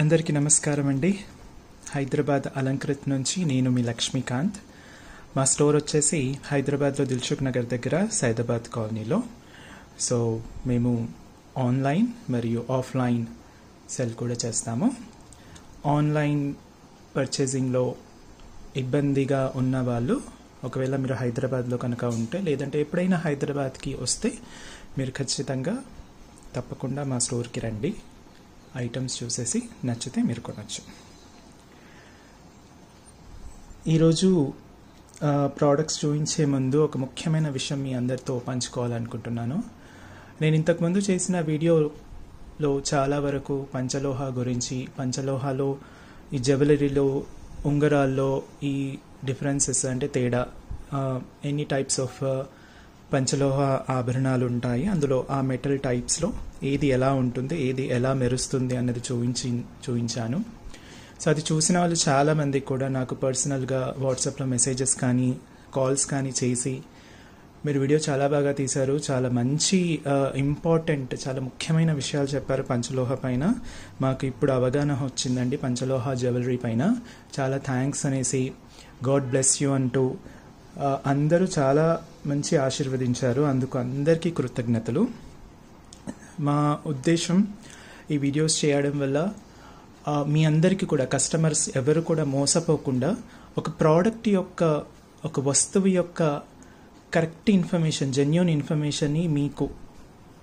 అందరికీ నమస్కారం అండి. హైదరాబాద్ అలంకృత్ నుంచి నేను మీ లక్ష్మీకాంత్. మా స్టోర్ వచ్చేసి హైదరాబాద్లో దిల్సుఖ్ నగర్ దగ్గర సైదాబాద్ కాలనీలో. సో మేము ఆన్లైన్ మరియు ఆఫ్లైన్ సెల్ కూడా చేస్తాము. ఆన్లైన్ పర్చేసింగ్లో ఇబ్బందిగా ఉన్న వాళ్ళు, ఒకవేళ మీరు హైదరాబాద్లో కనుక ఉంటే, లేదంటే ఎప్పుడైనా హైదరాబాద్కి వస్తే మీరు ఖచ్చితంగా తప్పకుండా మా స్టోర్కి రండి. ఐటమ్స్ చూసేసి నచ్చితే మీరు కొనవచ్చు. ఈరోజు ప్రోడక్ట్స్ చూపించే ముందు ఒక ముఖ్యమైన విషయం మీ అందరితో పంచుకోవాలనుకుంటున్నాను. నేను ఇంతకుముందు చేసిన వీడియోలో చాలా వరకు పంచలోహ గురించి, పంచలోహలో ఈ జ్యువెలరీలో, ఉంగరాల్లో ఈ డిఫరెన్సెస్ అంటే తేడా, ఎన్ని టైప్స్ ఆఫ్ పంచలోహ ఆభరణాలు ఉంటాయి, అందులో ఆ మెటల్ టైప్స్లో ఏది ఎలా ఉంటుంది, ఏది ఎలా మెరుస్తుంది అన్నది చూపించాను. సో అది చూసిన వాళ్ళు చాలామంది కూడా నాకు పర్సనల్గా వాట్సాప్లో మెసేజెస్ కానీ కాల్స్ కానీ చేసి, మీరు వీడియో చాలా బాగా తీశారు, చాలా మంచి ఇంపార్టెంట్, చాలా ముఖ్యమైన విషయాలు చెప్పారు పంచలోహ పైన, మాకు ఇప్పుడు అవగాహన వచ్చిందండి పంచలోహ జ్యువెలరీ పైన, చాలా థ్యాంక్స్ అనేసి, గాడ్ బ్లెస్ యూ అంటూ అందరూ చాలా మంచి ఆశీర్వదించారు. అందుకు అందరికీ కృతజ్ఞతలు. మా ఉద్దేశం ఈ వీడియోస్ చేయడం వల్ల మీ అందరికీ కూడా, కస్టమర్స్ ఎవరు కూడా మోసపోకుండా ఒక ప్రోడక్ట్ యొక్క, ఒక వస్తువు యొక్క కరెక్ట్ ఇన్ఫర్మేషన్, జెన్యూన్ ఇన్ఫర్మేషన్ని మీకు,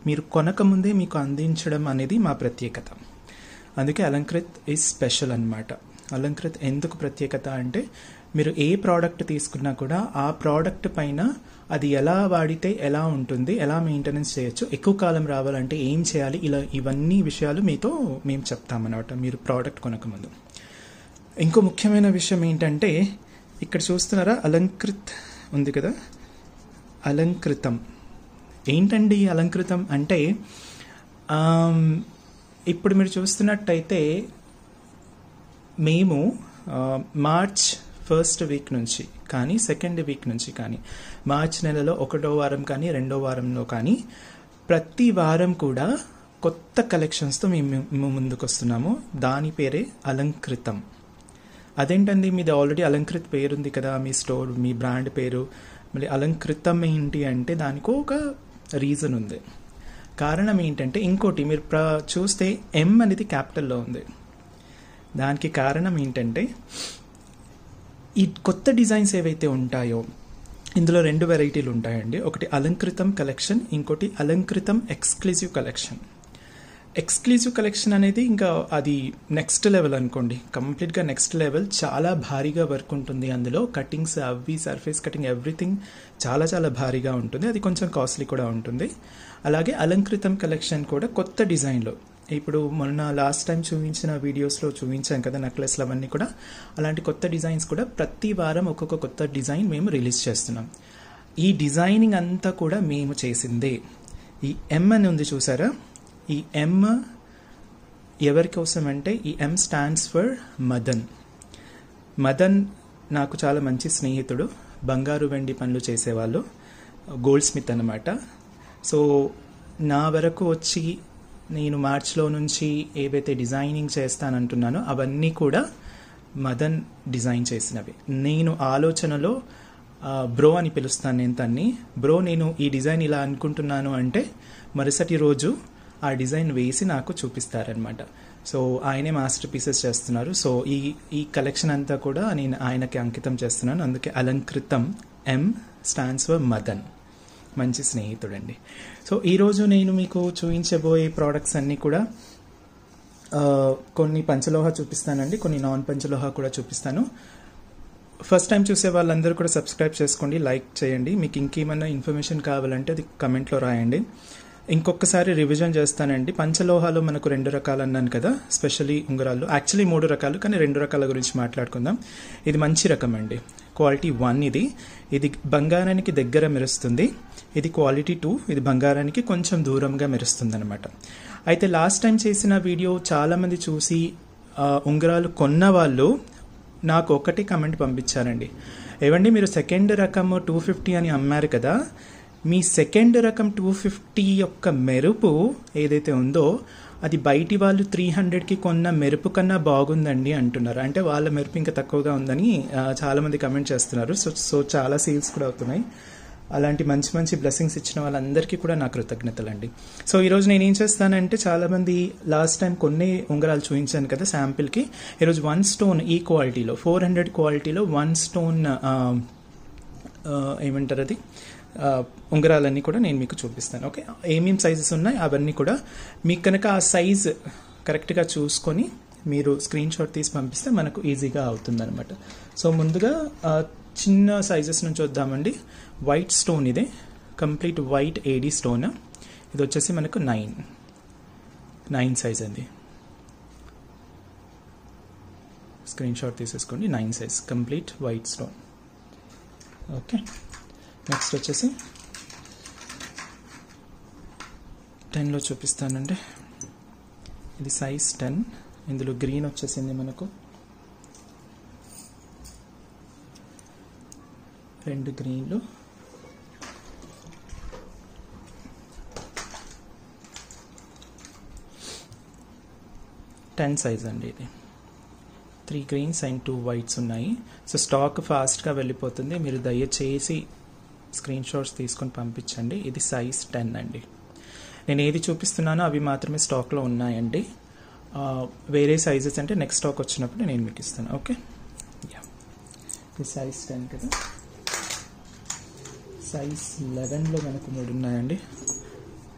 మీరు కొనకముందే మీకు అందించడం అనేది మా ప్రత్యేకత. అందుకే అలంకృత్ ఈజ్ స్పెషల్ అన్నమాట. అలంకృత్ ఎందుకు ప్రత్యేకత అంటే, మీరు ఏ ప్రోడక్ట్ తీసుకున్నా కూడా ఆ ప్రోడక్ట్ పైన అది ఎలా వాడితే ఎలా ఉంటుంది, ఎలా మెయింటెనెన్స్ చేయొచ్చు, ఎక్కువ కాలం రావాలంటే ఏం చేయాలి, ఇలా ఇవన్నీ విషయాలు మీతో మేము చెప్తామన్నమాట మీరు ప్రోడక్ట్ కొనకముందు. ఇంకో ముఖ్యమైన విషయం ఏంటంటే, ఇక్కడ చూస్తున్నారా అలంకృత్ ఉంది కదా, అలంకృతం ఏంటండి? అలంకృతం అంటే ఇప్పుడు మీరు చూస్తున్నట్టయితే మేము మార్చ్ 1st వీక్ నుంచి కానీ, 2nd వీక్ నుంచి కానీ, మార్చ్ నెలలో 1వ వారం కానీ, 2వ వారంలో కానీ ప్రతి వారం కూడా కొత్త కలెక్షన్స్తో మేము ముందుకు వస్తున్నాము. దాని పేరే అలంకృతం. అదేంటండి, మీది ఆల్రెడీ అలంకృత్ పేరుంది కదా, మీ స్టోర్, మీ బ్రాండ్ పేరు, మళ్ళీ అలంకృతం ఏంటి అంటే దానికి ఒక రీజన్ ఉంది. కారణం ఏంటంటే, ఇంకోటి మీరు చూస్తే M అనేది క్యాపిటల్లో ఉంది. దానికి కారణం ఏంటంటే, ఈ కొత్త డిజైన్స్ ఏవైతే ఉంటాయో, ఇందులో 2 వెరైటీలు ఉంటాయండి. ఒకటి అలంకృతం కలెక్షన్, ఇంకోటి Alankritam exclusive collection. Exclusive collection అనేది ఇంకా అది నెక్స్ట్ లెవెల్ అనుకోండి, కంప్లీట్గా నెక్స్ట్ లెవెల్. చాలా భారీగా వర్క్ ఉంటుంది అందులో, కటింగ్స్ అవి, సర్ఫేస్ కటింగ్, ఎవ్రీథింగ్ చాలా చాలా భారీగా ఉంటుంది. అది కొంచెం కాస్ట్లీ కూడా ఉంటుంది. అలాగే అలంకృతం కలెక్షన్ కూడా కొత్త డిజైన్లో, ఇప్పుడు మొన్న లాస్ట్ టైం చూపించిన వీడియోస్లో చూపించాం కదా నెక్లెస్లు, అవన్నీ కూడా అలాంటి కొత్త డిజైన్స్ కూడా ప్రతి వారం ఒక్కొక్క కొత్త డిజైన్ మేము రిలీజ్ చేస్తున్నాం. ఈ డిజైనింగ్ అంతా కూడా మేము చేసిందే. ఈ M అని ఉంది చూసారా, ఈ M ఎవరి కోసం అంటే, ఈ M stands for Madan. Madan నాకు చాలా మంచి స్నేహితుడు, బంగారు వెండి పనులు చేసేవాళ్ళు, గోల్డ్ స్మిత్ అన్నమాట. సో నా వరకు వచ్చి నేను మార్చ్లో నుంచి ఏవైతే డిజైనింగ్ చేస్తానంటున్నానో అవన్నీ కూడా మదన్ డిజైన్ చేసినవి. నేను ఆలోచనలో బ్రో అని పిలుస్తాను నేను తన్ని. బ్రో, నేను ఈ డిజైన్ ఇలా అనుకుంటున్నాను అంటే మరుసటి రోజు ఆ డిజైన్ వేసి నాకు చూపిస్తారనమాట. సో ఆయనే మాస్టర్ పీసెస్ చేస్తున్నారు. సో ఈ కలెక్షన్ అంతా కూడా నేను ఆయనకి అంకితం చేస్తున్నాను. అందుకే Alankritam, M stands for Madan, మంచి స్నేహితుడండి. సో ఈరోజు నేను మీకు చూపించబోయే ప్రోడక్ట్స్ అన్నీ కూడా, కొన్ని పంచలోహ చూపిస్తానండి, కొన్ని నాన్ పంచలోహ కూడా చూపిస్తాను. ఫస్ట్ టైం చూసే వాళ్ళందరూ కూడా సబ్స్క్రైబ్ చేసుకోండి, లైక్ చేయండి. మీకు ఇంకేమైనా ఇన్ఫర్మేషన్ కావాలంటే అది కమెంట్లో రాయండి. ఇంకొకసారి రివిజన్ చేస్తానండి. పంచలోహాలో మనకు 2 రకాలు అన్నాను కదా, స్పెషల్లీ ఉంగరాలు, యాక్చువల్లీ 3 రకాలు, కానీ 2 రకాల గురించి మాట్లాడుకుందాం. ఇది మంచి రకం అండి, క్వాలిటీ 1, ఇది బంగారానికి దగ్గర మెరుస్తుంది. ఇది క్వాలిటీ 2, ఇది బంగారానికి కొంచెం దూరంగా మెరుస్తుంది అనమాట. అయితే లాస్ట్ టైం చేసిన వీడియో చాలామంది చూసి ఉంగరాలు కొన్న వాళ్ళు నాకు ఒకటి కమెంట్ పంపించారండి, ఏవండి మీరు 2nd రకము 250 అని అమ్మారు కదా, మీ 2nd రకం 250 యొక్క మెరుపు ఏదైతే ఉందో అది బయటి వాళ్ళు 300కి కొన్న మెరుపు కన్నా బాగుందండి అంటున్నారు. అంటే వాళ్ళ మెరుపు ఇంకా తక్కువగా ఉందని చాలామంది కమెంట్ చేస్తున్నారు. సో చాలా సేల్స్ కూడా అవుతున్నాయి. అలాంటి మంచి మంచి బ్లెస్సింగ్స్ ఇచ్చిన వాళ్ళందరికీ కూడా నా కృతజ్ఞతలు అండి. సో ఈరోజు నేనేం చేస్తానంటే, చాలామంది లాస్ట్ టైం కొన్ని ఉంగరాలు చూపించాను కదా శాంపిల్కి, ఈరోజు 1 స్టోన్ ఈ క్వాలిటీలో 400 క్వాలిటీలో 1 స్టోన్ ఏమంటారు అది ఉంగరాలన్నీ కూడా నేను మీకు చూపిస్తాను. ఓకే, ఏమేమి సైజెస్ ఉన్నాయి అవన్నీ కూడా మీకు కనుక ఆ సైజ్ కరెక్ట్గా చూసుకొని మీరు స్క్రీన్ షాట్ తీసి పంపిస్తే మనకు ఈజీగా అవుతుందన్నమాట. సో ముందుగా చిన్న సైజెస్ నుంచి వద్దామండి. వైట్ స్టోన్, ఇదే కంప్లీట్ వైట్ ఏడీ స్టోన్. ఇది వచ్చేసి మనకు 9 సైజ్ అండి. స్క్రీన్ షాట్ తీసేసుకోండి. 9 size complete white stone. Okay, next వచ్చేసి 10లో చూపిస్తానండి. ఇది సైజ్ 10. ఇందులో గ్రీన్ వచ్చేసింది మనకు. 2 గ్రీన్లు. టెన్ సైజ్ అండి ఇది. 3 గ్రీన్స్ అండ్ 2 వైట్స్ ఉన్నాయి. సో స్టాక్ ఫాస్ట్గా వెళ్ళిపోతుంది. మీరు దయచేసి స్క్రీన్ షాట్స్ తీసుకొని పంపించండి. ఇది సైజ్ 10 అండి. నేను ఏది చూపిస్తున్నానో అవి మాత్రమే స్టాక్లో ఉన్నాయండి. వేరే సైజెస్ అంటే నెక్స్ట్ స్టాక్ వచ్చినప్పుడు నేను మీకు ఇస్తాను. ఓకే, యా, ఇది సైజ్ 10 కదా. సైజ్ 11లో మనకు 3 ఉన్నాయండి.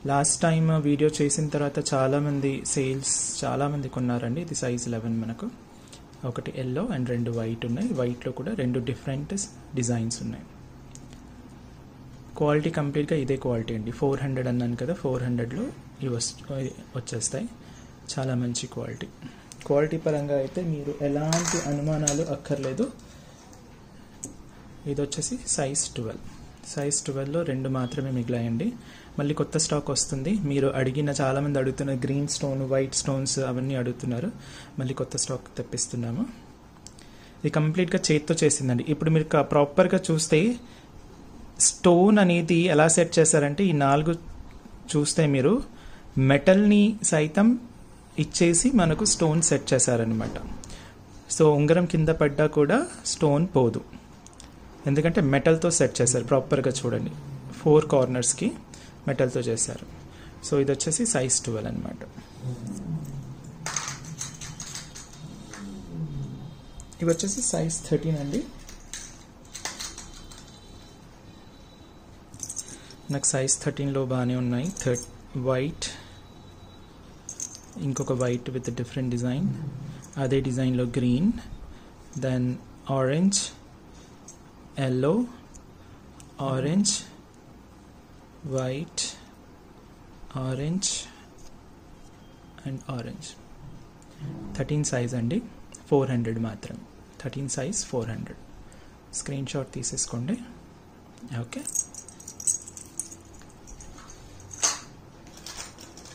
లాస్ట్ టైం వీడియో చేసిన తర్వాత చాలామంది సేల్స్ చాలామంది కొన్నారండి. ఇది సైజ్ 11 మనకు. 1 ఎల్లో అండ్ 2 వైట్ ఉన్నాయి. వైట్లో కూడా 2 డిఫరెంట్ డిజైన్స్ ఉన్నాయి. క్వాలిటీ కంప్లీట్గా ఇదే క్వాలిటీ అండి. 400 అన్నాను కదా, 400లో ఇవి వచ్చేస్తాయి. చాలా మంచి క్వాలిటీ. క్వాలిటీ పరంగా అయితే మీరు ఎలాంటి అనుమానాలు అక్కర్లేదు. ఇది వచ్చేసి సైజ్ 12. సైజ్ 12లో 2 మాత్రమే మిగిలాయండి. మళ్ళీ కొత్త స్టాక్ వస్తుంది. మీరు అడిగిన చాలామంది అడుగుతున్న గ్రీన్ స్టోన్, వైట్ స్టోన్స్ అవన్నీ అడుగుతున్నారు. మళ్ళీ కొత్త స్టాక్ తెప్పిస్తున్నాము. ఇది కంప్లీట్గా చేతితో చేసిందండి. ఇప్పుడు మీరు ప్రాపర్గా చూస్తే స్టోన్ అనేది ఎలా సెట్ చేశారంటే, ఈ 4 చూస్తే మీరు మెటల్ని సైతం ఇచ్చేసి మనకు స్టోన్ సెట్ చేశారనమాట. సో ఉంగరం కింద పడ్డా కూడా స్టోన్ పోదు, ఎందుకంటే మెటల్తో సెట్ చేశారు ప్రాపర్గా. చూడండి, 4 కార్నర్స్కి మెటల్తో చేశారు. సో ఇది వచ్చేసి సైజ్ 12 అనమాట. ఇవి వచ్చేసి సైజ్ 13 అండి. నాకు సైజ్ 13లో బాగానే ఉన్నాయి. వైట్, ఇంకొక వైట్ విత్ డిఫరెంట్ డిజైన్, అదే డిజైన్లో green, then orange, yellow, orange, white, orange and orange. 13 size అండి. 400 మాత్రమే. 13 size 400. స్క్రీన్ షాట్ తీసేసుకోండి. ఓకే,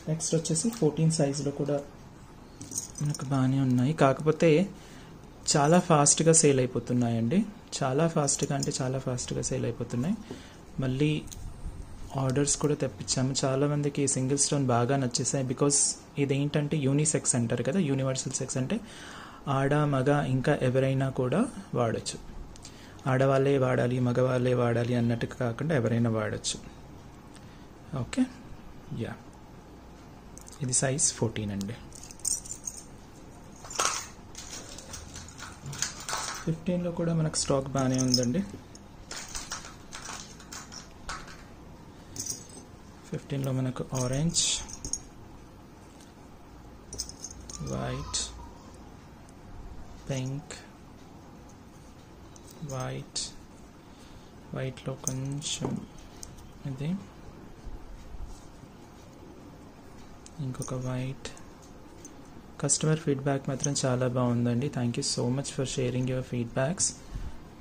నెక్స్ట్ వచ్చేసి 14 సైజులో కూడా మనకు బాగానే ఉన్నాయి. కాకపోతే చాలా ఫాస్ట్గా సేల్ అయిపోతున్నాయండి. సేల్ అయిపోతున్నాయి. మళ్ళీ ఆర్డర్స్ కూడా తెప్పించాము. చాలామందికి సింగిల్ స్టోన్ బాగా నచ్చేసాయి. బికాస్ ఇదేంటంటే యూనిసెక్స్ అంటారు కదా, యూనివర్సల్ సెక్స్. అంటే ఆడ మగ ఇంకా ఎవరైనా కూడా వాడచ్చు. ఆడవాళ్ళే వాడాలి, మగవాళ్ళే వాడాలి అన్నట్టుగా కాకుండా ఎవరైనా వాడచ్చు. ఓకే, యా, ఇది సైజ్ 14 అండి. 15లో కూడా మనకు స్టాక్ బాగానే ఉందండి. 15లో మనకు ఆరెంజ్, వైట్, పింక్, వైట్లో కొంచెం ఇది, ఇంకొక వైట్. కస్టమర్ ఫీడ్బ్యాక్ మాత్రం చాలా బాగుందండి. Thank you so much for sharing your feedbacks.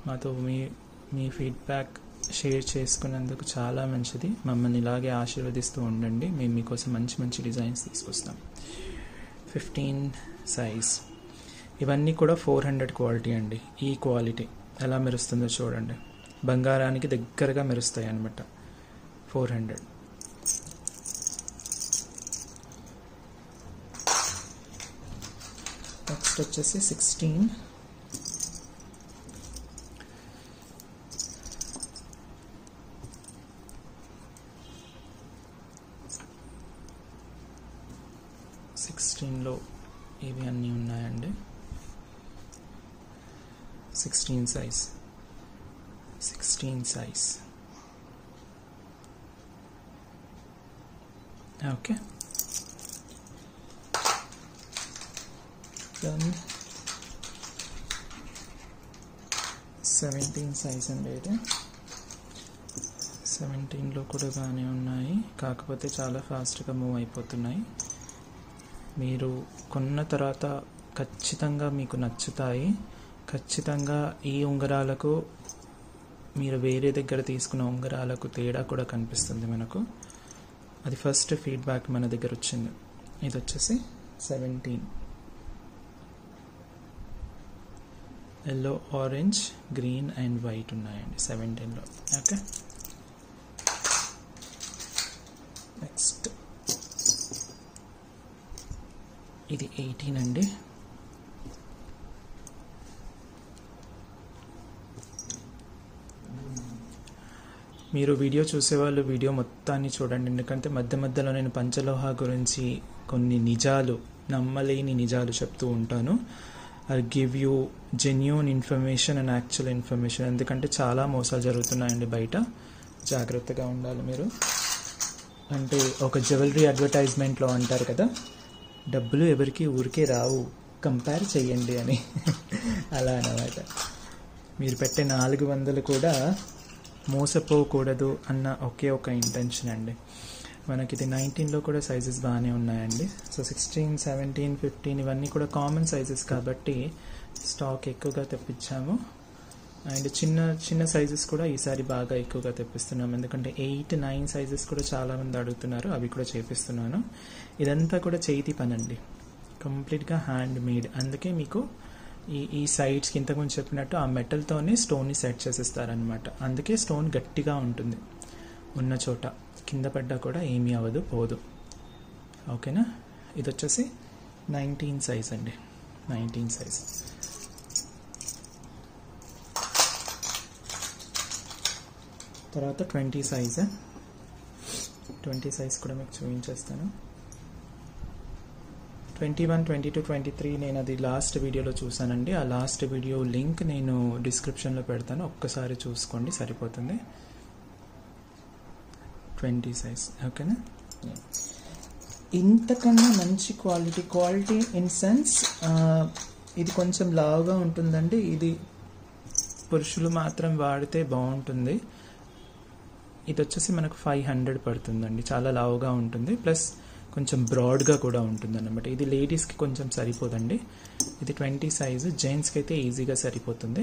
మాతో మీ ఫీడ్బ్యాక్ షేర్ చేసుకున్నందుకు చాలా మంచిది. మమ్మల్ని ఇలాగే ఆశీర్వదిస్తూ ఉండండి. మేము మీకోసం మంచి మంచి డిజైన్స్ తీసుకొస్తాం. 15 సైజ్. ఇవన్నీ కూడా 400 క్వాలిటీ అండి. ఈ క్వాలిటీ ఎలా మెరుస్తుందో చూడండి. బంగారానికి దగ్గరగా మెరుస్తాయి అనమాట. 400. next వచ్చేసి 16. లో ఏవి అన్నీ ఉన్నాయండి. 16 size. Okay, then 17 size and later 17 లో కూడా బానే ఉన్నాయి, కాకపోతే చాలా ఫాస్ట్ గా మూవ్ అయిపోతున్నాయి. మీరు కొన్న తర్వాత ఖచ్చితంగా మీకు నచ్చుతాయి. ఖచ్చితంగా ఈ ఉంగరాలకు మీరు వేరే దగ్గర తీసుకున్న ఉంగరాలకు తేడా కూడా కనిపిస్తుంది మనకు. అది ఫస్ట్ ఫీడ్బ్యాక్ మన దగ్గర వచ్చింది. ఇది వచ్చేసి 17. Yellow, orange, green and white ఉన్నాయండి 17లో. ఓకే, నెక్స్ట్ ఇది 18 అండి. మీరు వీడియో చూసేవాళ్ళు వీడియో మొత్తాన్ని చూడండి, ఎందుకంటే మధ్య మధ్యలో నేను పంచలోహ గురించి కొన్ని నిజాలు, నమ్మలేని నిజాలు చెప్తూ ఉంటాను. I give you genuine information and actual information, ఎందుకంటే చాలా మోసాలు జరుగుతున్నాయండి బయట. జాగ్రత్తగా ఉండాలి మీరు. అంటే ఒక జ్యువెలరీ అడ్వర్టైజ్మెంట్లో అంటారు కదా, డబ్బులు ఎవరికి ఊరికే రావు, కంపేర్ చేయండి అని. అలా అన్నమాట. మీరు పెట్టే 400 కూడా మోసపోకూడదు అన్న ఒకే ఒక ఇంటెన్షన్ అండి. మనకి ఇది 19లో కూడా సైజెస్ బాగానే ఉన్నాయండి. సో 16, 17, 15 ఇవన్నీ కూడా కామన్ సైజెస్ కాబట్టి స్టాక్ ఎక్కువగా తెప్పించాము. అండ్ చిన్న చిన్న సైజెస్ కూడా ఈసారి బాగా ఎక్కువగా తెప్పిస్తున్నాం, ఎందుకంటే 8, 9 సైజెస్ కూడా చాలామంది అడుగుతున్నారు, అవి కూడా చేపిస్తున్నాను. ఇదంతా కూడా చేతి పని అండి, కంప్లీట్గా హ్యాండ్ మేడ్. అందుకే మీకు ఈ సైడ్స్కి ఇంతకుముందు చెప్పినట్టు ఆ మెటల్తోనే స్టోన్ని సెట్ చేసేస్తారనమాట. అందుకే స్టోన్ గట్టిగా ఉంటుంది, ఉన్న చోట కింద పడ్డా కూడా ఏమీ అవ్వదు, పోదు. ఓకేనా, ఇది వచ్చేసి 19 size అండి. 19 size. తర్వాత 20 size. 20 size కూడా మీకు చూపించేస్తాను. 21, 22, 23 నేను అది లాస్ట్ వీడియోలో చూసానండి. ఆ లాస్ట్ వీడియో లింక్ నేను డిస్క్రిప్షన్లో పెడతాను, ఒక్కసారి చూసుకోండి సరిపోతుంది. 20 size. ఓకేనా, ఇంతకన్నా మంచి క్వాలిటీ ఇన్ సెన్స్ ఇది కొంచెం లావుగా ఉంటుందండి. ఇది పురుషులు మాత్రం వాడితే బాగుంటుంది. ఇది వచ్చేసి మనకు 500 పడుతుందండి, చాలా లావుగా ఉంటుంది, ప్లస్ కొంచెం బ్రాడ్గా కూడా ఉంటుంది అన్నమాట. ఇది లేడీస్కి కొంచెం సరిపోదండి. ఇది 20 size, జెంట్స్కి అయితే ఈజీగా సరిపోతుంది.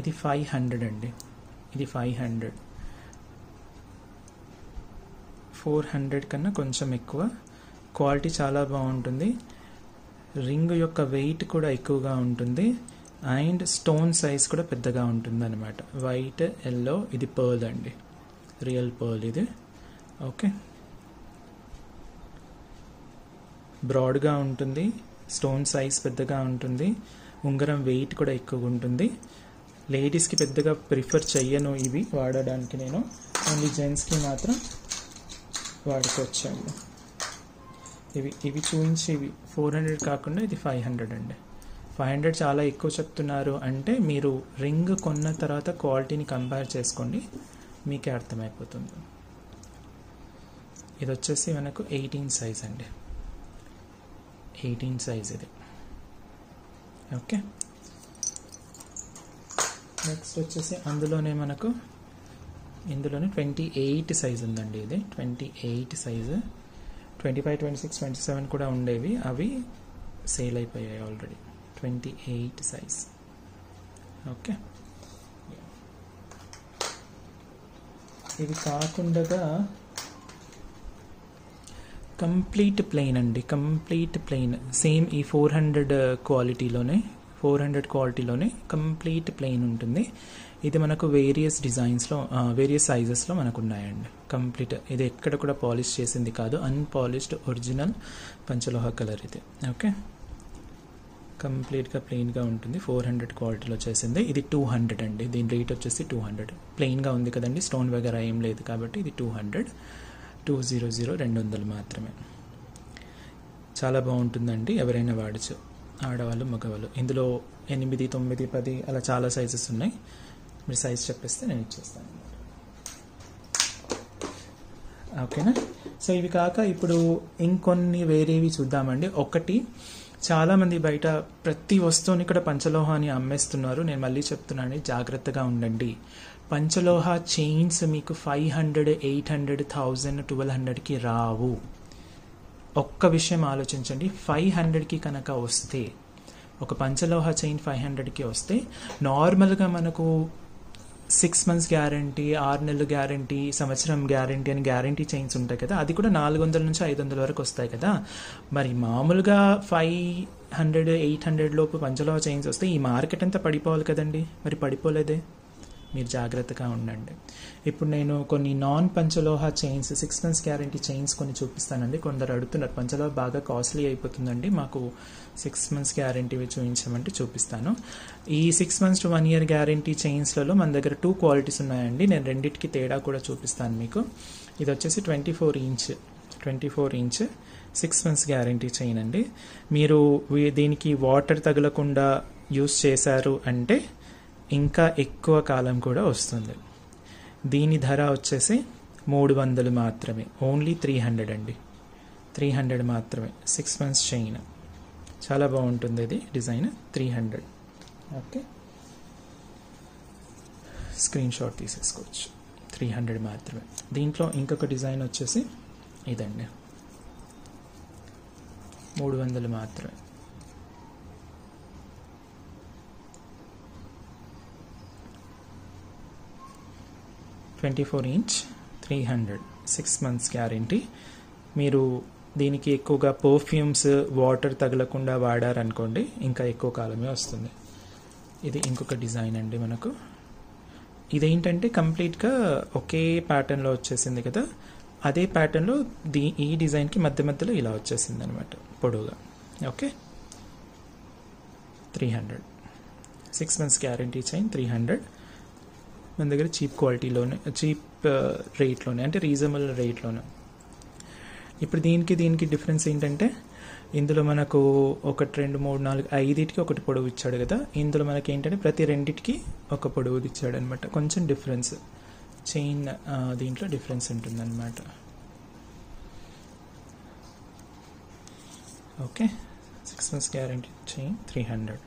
ఇది 500 అండి, ఇది 500. 400 కన్నా కొంచెం ఎక్కువ. క్వాలిటీ చాలా బాగుంటుంది, రింగ్ యొక్క వెయిట్ కూడా ఎక్కువగా ఉంటుంది, అండ్ స్టోన్ సైజ్ కూడా పెద్దగా ఉంటుంది అన్నమాట. వైట్, ఎల్లో, ఇది పర్ల్ అండి, రియల్ పర్ల్ ఇది. ఓకే, బ్రాడ్గా ఉంటుంది, స్టోన్ సైజ్ పెద్దగా ఉంటుంది, ఉంగరం వెయిట్ కూడా ఎక్కువగా ఉంటుంది. లేడీస్కి పెద్దగా ప్రిఫర్ చెయ్యను ఇవి వాడడానికి నేను, ఓన్లీ జెంట్స్కి మాత్రం వాడుకొచ్చాను. ఇవి చూపించి ఇవి 400 కాకుండా ఇది 500 అండి. 500 చాలా ఎక్కువ చెప్తున్నారు అంటే మీరు రింగ్ కొన్న తర్వాత క్వాలిటీని కంపేర్ చేసుకోండి, మీకే అర్థమైపోతుంది. ఇది వచ్చేసి మనకు 18 size అండి. 18 size ఇది. ఓకే, నెక్స్ట్ వచ్చేసి అందులోనే మనకు ఇందులోనే 28 size ఉందండి. ఇది 28 size. 25, 26, 27 కూడా ఉండేవి, అవి సేల్ అయిపోయాయి ఆల్రెడీ. 28 size. ఓకే, ఇది కాకుండా కంప్లీట్ ప్లెయిన్ అండి. కంప్లీట్ ప్లెయిన్ సేమ్ ఈ 400 క్వాలిటీలోనే కంప్లీట్ ప్లెయిన్ ఉంటుంది. ఇది మనకు వేరియస్ డిజైన్స్లో, వేరియస్ సైజెస్లో మనకు ఉన్నాయండి. కంప్లీట్ ఇది ఎక్కడ కూడా పాలిష్ చేసింది కాదు, అన్పాలిష్డ్ ఒరిజినల్ పంచలోహ కలర్ ఇది. ఓకే, కంప్లీట్గా ప్లెయిన్గా ఉంటుంది. 400 క్వాలిటీలో వచ్చేసింది. ఇది 200 అండి, దీని రేట్ వచ్చేసి 200. ప్లెయిన్గా ఉంది కదండి, స్టోన్ వగైరా ఏం లేదు కాబట్టి ఇది 200, 200 200 మాత్రమే. చాలా బాగుంటుందండి, ఎవరైనా వాడచ్చు, ఆడవాళ్ళు మగవాళ్ళు. ఇందులో 8, 9, 10 అలా చాలా సైజెస్ ఉన్నాయి. మీరు సైజ్ చెప్పేస్తే నేను ఇచ్చేస్తాను, ఓకేనా? సో ఇవి కాక ఇప్పుడు ఇంకొన్ని వేరేవి చూద్దామండి. ఒకటి, చాలామంది బయట ప్రతి వస్తువుని ఇక్కడ పంచలోహాన్ని అమ్మేస్తున్నారు. నేను మళ్ళీ చెప్తున్నాను, జాగ్రత్తగా ఉండండి. పంచలోహ చైన్స్ మీకు 500, 800, 1000, 1200కి రావు. ఒక్క విషయం ఆలోచించండి, 500కి కనుక వస్తే, ఒక పంచలోహ చైన్ 500కి వస్తే, నార్మల్గా మనకు 6 months గ్యారంటీ, 6 నెలలు గ్యారంటీ, సంవత్సరం గ్యారంటీ అని గ్యారంటీ చైన్స్ ఉంటాయి కదా, అది కూడా 400 నుంచి 500 వరకు వస్తాయి కదా. మరి మామూలుగా 500, 800 లోపు పంచలోహ చైన్స్ వస్తే ఈ మార్కెట్ అంతా పడిపోవాలి కదండి, మరి పడిపోలేదే. మీరు జాగ్రత్తగా ఉండండి. ఇప్పుడు నేను కొన్ని నాన్ పంచలోహ చైన్స్, 6 months గ్యారంటీ చైన్స్ కొన్ని చూపిస్తానండి. కొందరు అడుగుతున్నారు, పంచలోహ బాగా కాస్ట్లీ అయిపోతుందండి, మాకు 6 months గ్యారంటీవి చూపించమంటే చూపిస్తాను. ఈ 6 months to 1 year గ్యారంటీ చైన్స్లలో మన దగ్గర 2 క్వాలిటీస్ ఉన్నాయండి. నేను రెండింటికి తేడా కూడా చూపిస్తాను మీకు. ఇది వచ్చేసి 24 ఇంచ్ 6 months గ్యారంటీ చైన్ అండి. మీరు దీనికి వాటర్ తగలకుండా యూస్ చేశారు అంటే ఇంకా ఎక్కువ కాలం కూడా వస్తుంది. దీని ధర వచ్చేసి 300 మాత్రమే, ఓన్లీ 300 అండి, 300 మాత్రమే. 6 months చైన్ చాలా బాగుంటుంది, ఇది డిజైన్ 300. ఓకే, స్క్రీన్ షాట్ తీసేసుకోవచ్చు, 300 మాత్రమే. దీంట్లో ఇంకొక డిజైన్ వచ్చేసి ఇదండి, 300 మాత్రమే. "24 inch 300 6 months గ్యారెంటీ. మీరు దీనికి ఎక్కువగా పర్ఫ్యూమ్స్, వాటర్ తగలకుండా వాడారనుకోండి ఇంకా ఎక్కువ కాలమే వస్తుంది. ఇది ఇంకొక డిజైన్ అండి మనకు. ఇదేంటంటే కంప్లీట్గా ఒకే ప్యాటర్న్లో వచ్చేసింది కదా, అదే ప్యాటర్న్లో ఈ డిజైన్కి మధ్యలో ఇలా వచ్చేసింది అనమాట, పొడవుగా. ఓకే, 300 6 months గ్యారెంటీ చైన్ 300 మన దగ్గర చీప్ క్వాలిటీలోనే, చీప్ రేట్లోనే, అంటే రీజనబుల్ రేట్లోనే. ఇప్పుడు దీనికి దీనికి డిఫరెన్స్ ఏంటంటే, ఇందులో మనకు 1, 2, 3, 4, 5కి ఒకటి పొడవు ఇచ్చాడు కదా, ఇందులో మనకి ఏంటంటే ప్రతి రెండింటికి ఒక పొడవు ఇచ్చాడు అనమాట. కొంచెం డిఫరెన్స్ చైన్ దీంట్లో డిఫరెన్స్ ఉంటుందన్నమాట. ఓకే, 6 months గ్యారెంటీ చైన్ 300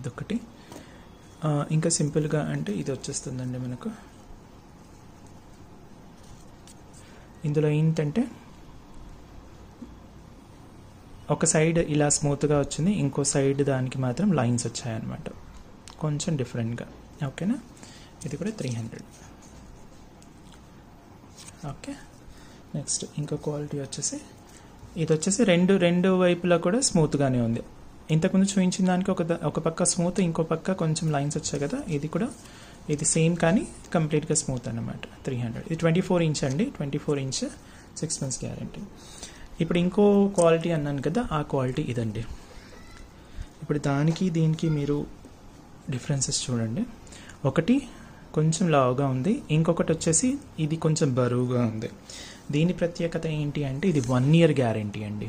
ఇదొకటి. ఇంకా సింపుల్గా అంటే ఇది వచ్చేస్తుందండి మనకు. ఇందులో ఏంటంటే ఒక సైడ్ ఇలా స్మూత్గా వచ్చింది, ఇంకో సైడ్ దానికి మాత్రం లైన్స్ వచ్చాయన్నమాట, కొంచెం డిఫరెంట్గా. ఓకేనా, ఇది కూడా 300. ఓకే, నెక్స్ట్ ఇంకో క్వాలిటీ వచ్చేసి ఇది వచ్చేసి రెండు వైపులా కూడా స్మూత్గానే ఉంది. ఇంతకుముందు చూపించిన దానికి ఒక పక్క స్మూత్, ఇంకో పక్క కొంచెం లైన్స్ వచ్చాయి కదా, ఇది కూడా ఇది సేమ్ కానీ కంప్లీట్గా స్మూత్ అనమాట. 300 ఇది 24 inch అండి, 24 inch 6 months గ్యారంటీ. ఇప్పుడు ఇంకో క్వాలిటీ అన్నాను కదా, ఆ క్వాలిటీ ఇదండి. ఇప్పుడు దానికి దీనికి మీరు డిఫరెన్సెస్ చూడండి. ఒకటి కొంచెం లావుగా ఉంది, ఇంకొకటి వచ్చేసి ఇది కొంచెం బరువుగా ఉంది. దీని ప్రత్యేకత ఏంటి అంటే ఇది 1 year గ్యారంటీ అండి,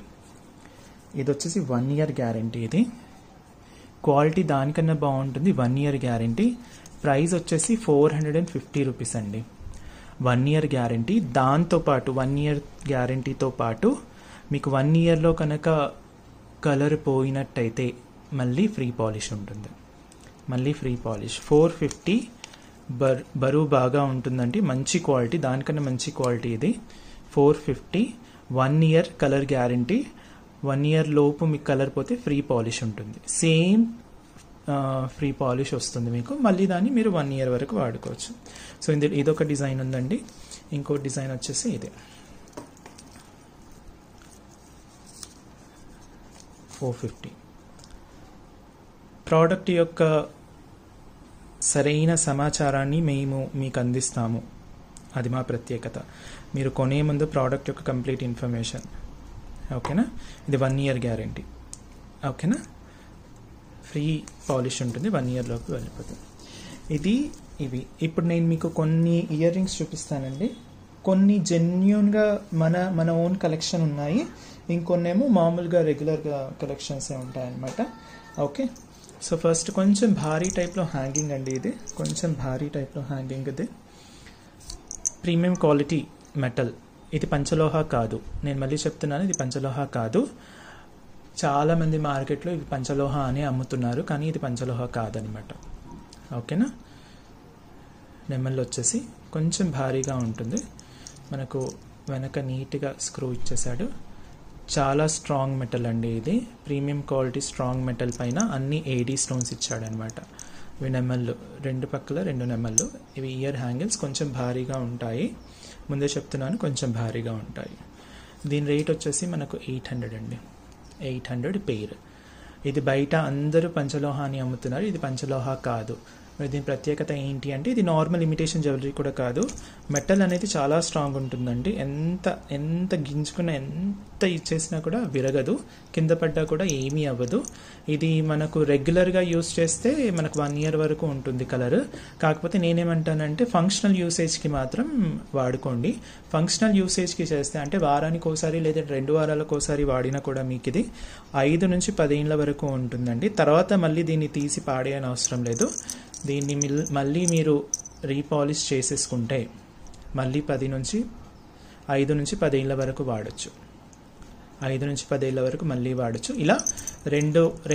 ఇది వచ్చేసి 1 year గ్యారంటీ. ఇది క్వాలిటీ దానికన్నా బాగుంటుంది, 1 year గ్యారంటీ. ప్రైస్ వచ్చేసి 450 రూపీస్ అండి, 1 year గ్యారంటీ. దాంతోపాటు 1 year గ్యారంటీతో పాటు మీకు 1 yearలో కనుక కలర్ పోయినట్టయితే మళ్ళీ ఫ్రీ పాలిష్ ఉంటుంది, మళ్ళీ ఫ్రీ పాలిష్. 450. బరువు బాగా ఉంటుందండి, మంచి క్వాలిటీ, దానికన్నా మంచి క్వాలిటీ ఇది. 450 1 year కలర్ గ్యారంటీ. 1 year లోపు మీకు కలర్ పోతే ఫ్రీ పాలిష్ ఉంటుంది, సేమ్ ఫ్రీ పాలిష్ వస్తుంది మీకు. మళ్ళీ దాన్ని మీరు 1 year వరకు వాడుకోవచ్చు. సో ఇందులో ఇదొక డిజైన్ ఉందండి. ఇంకో డిజైన్ వచ్చేసి ఇదే, 450. ప్రోడక్ట్ యొక్క సరైన సమాచారాన్ని మేము మీకు అందిస్తాము, అది మా ప్రత్యేకత. మీరు కొనే ముందు ప్రోడక్ట్ యొక్క కంప్లీట్ ఇన్ఫర్మేషన్, ఓకేనా? ఇది 1 year గ్యారంటీ. ఓకేనా. ఫ్రీ పాలిష్ ఉంటుంది 1 yearలోకి వెళ్ళిపోతుంది. ఇవి ఇప్పుడు నేను మీకు కొన్ని ఇయర్ రింగ్స్ చూపిస్తానండి. కొన్ని జెన్యున్గా మన ఓన్ కలెక్షన్ ఉన్నాయి, ఇంకొన్నేమో మామూలుగా రెగ్యులర్గా కలెక్షన్సే ఉంటాయన్నమాట. ఓకే, సో ఫస్ట్ కొంచెం భారీ టైప్లో హ్యాంగింగ్ అండి, ఇది కొంచెం భారీ టైప్లో హ్యాంగింగ్. ఇది ప్రీమియం క్వాలిటీ మెటల్, ఇది పంచలోహ కాదు, నేను మళ్ళీ చెప్తున్నాను, ఇది పంచలోహ కాదు. చాలామంది మార్కెట్లో ఇది పంచలోహ అని అమ్ముతున్నారు, కానీ ఇది పంచలోహ కాదనమాట. ఓకేనా, నెమళ్ళు వచ్చేసి కొంచెం భారీగా ఉంటుంది. మనకు వెనక నీట్గా స్క్రూ ఇచ్చేసాడు. చాలా స్ట్రాంగ్ మెటల్ అండి, ఇది ప్రీమియం క్వాలిటీ స్ట్రాంగ్ మెటల్. పైన అన్ని AD స్టోన్స్ ఇచ్చాడనమాట. ఇవి నెమళ్ళు, రెండు పక్కల రెండు నెమళ్ళు. ఇవి ఇయర్ హ్యాంగిల్స్ కొంచెం భారీగా ఉంటాయి, ముందే చెప్తున్నాను కొంచెం భారీగా ఉంటాయి. దీని రేట్ వచ్చేసి మనకు 800 అండి, 800 పెయిర్. ఇది బయట అందరూ పంచలోహ అని అమ్ముతున్నారు, ఇది పంచలోహ కాదు. మరి దీని ప్రత్యేకత ఏంటి అంటే, ఇది నార్మల్ ఇమిటేషన్ జ్యువెలరీ కూడా కాదు. మెటల్ అనేది చాలా స్ట్రాంగ్ ఉంటుందండి, ఎంత గింజుకున్నా ఎంత ఇచ్చేసినా కూడా విరగదు, కింద పడ్డా కూడా ఏమీ అవ్వదు. ఇది మనకు రెగ్యులర్గా యూస్ చేస్తే మనకు 1 year వరకు ఉంటుంది కలర్. కాకపోతే నేనేమంటానంటే ఫంక్షనల్ యూసేజ్కి మాత్రం వాడుకోండి. ఫంక్షనల్ యూసేజ్కి చేస్తే అంటే వారానికి ఒకసారి లేదా 2 వారాలకోసారి వాడినా కూడా మీకు ఇది 5 నుంచి 10 ఏళ్ళ వరకు ఉంటుందండి. తర్వాత మళ్ళీ దీన్ని తీసి పాడేయని అవసరం లేదు. దీన్ని మళ్ళీ మీరు రీపాలిష్ చేసేసుకుంటే మళ్ళీ 5 నుంచి 10 ఏళ్ళ వరకు వాడచ్చు, 5 నుంచి 10 ఏళ్ళ వరకు మళ్ళీ వాడచ్చు. ఇలా